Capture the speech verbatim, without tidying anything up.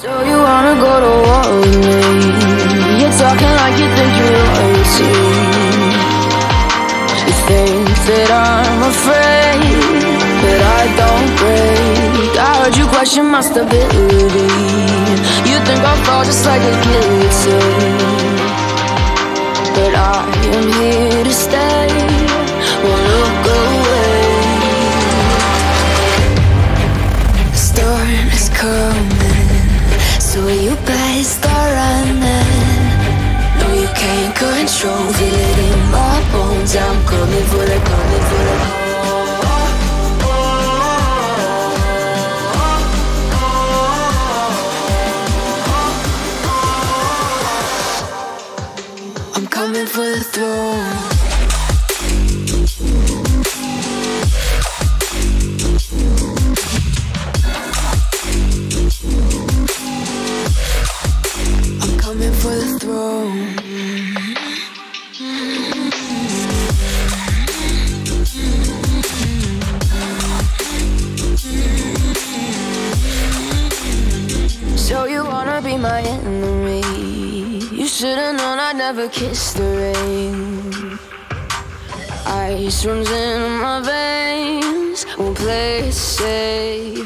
So you wanna go to war with me? You're talking like you think you're royalty. You think that I'm afraid, but I don't break. I heard you question my stability. You think I'll fall just like a guillotine, but I am here to stay. Won't look away. The storm is coming, so you better start running. No, you can't control, feel it in my bones. I'm coming for the, coming for the. I'm coming for the throne. My enemy, you should've known I'd never kiss the rain. Ice runs in my veins, won't play it safe.